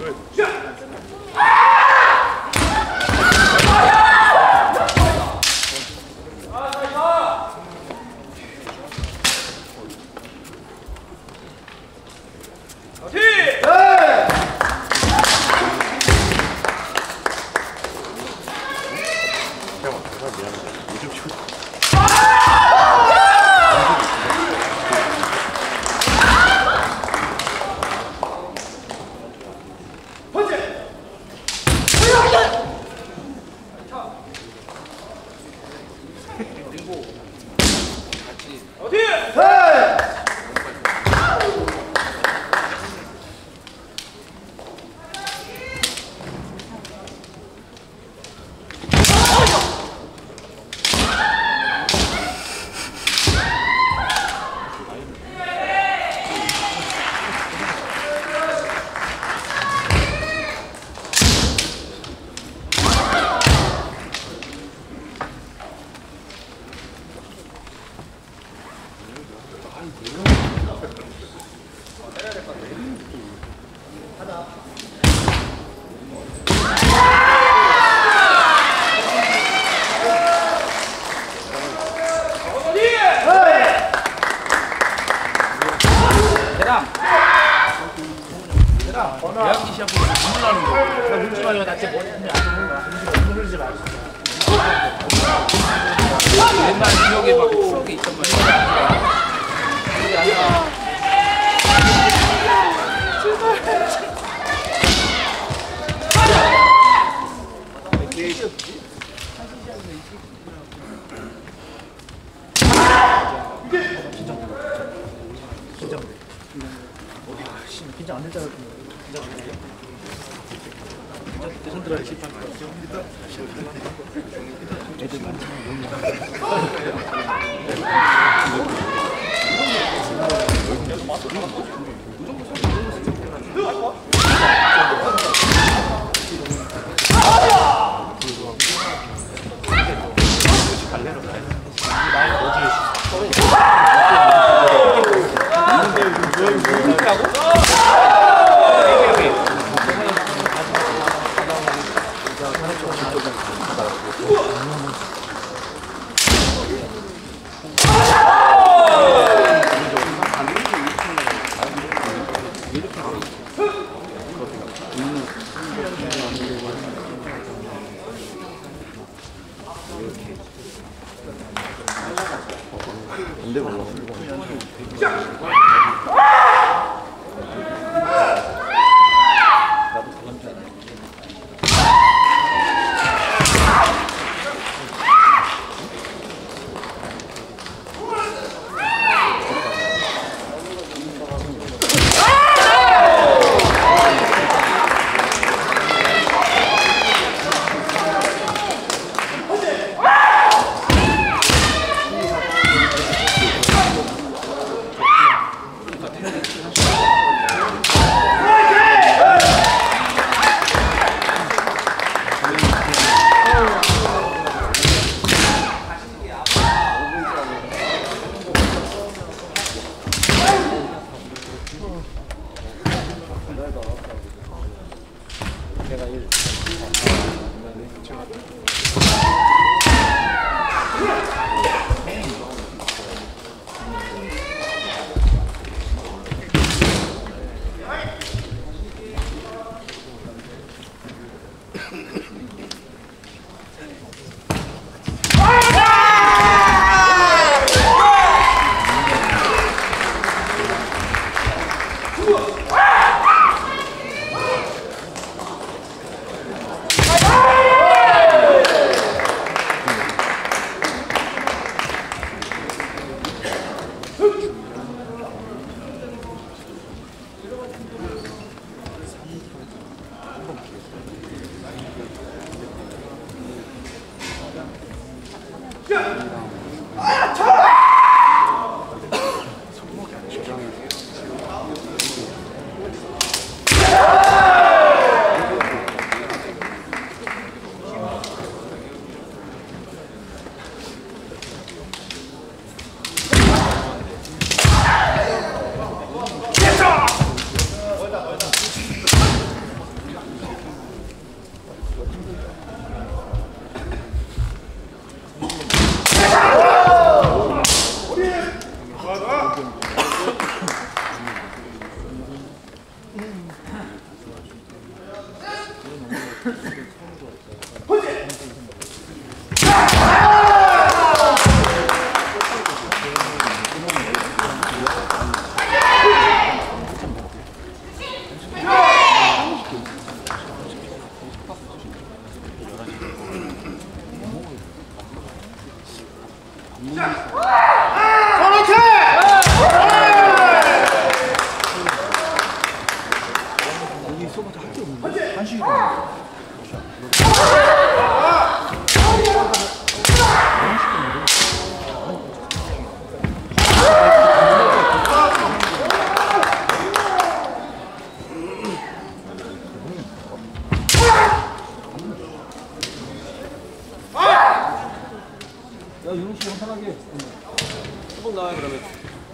Good.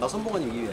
아, 선봉관님 이기네.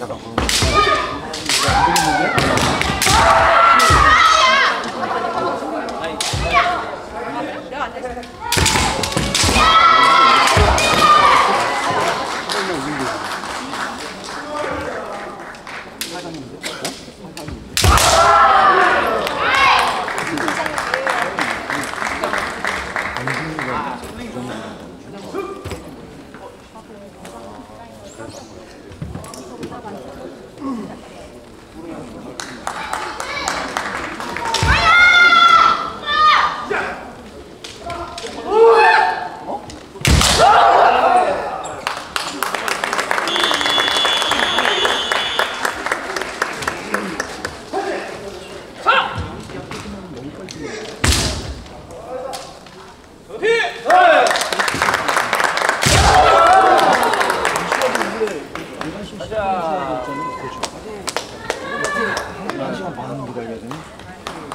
야,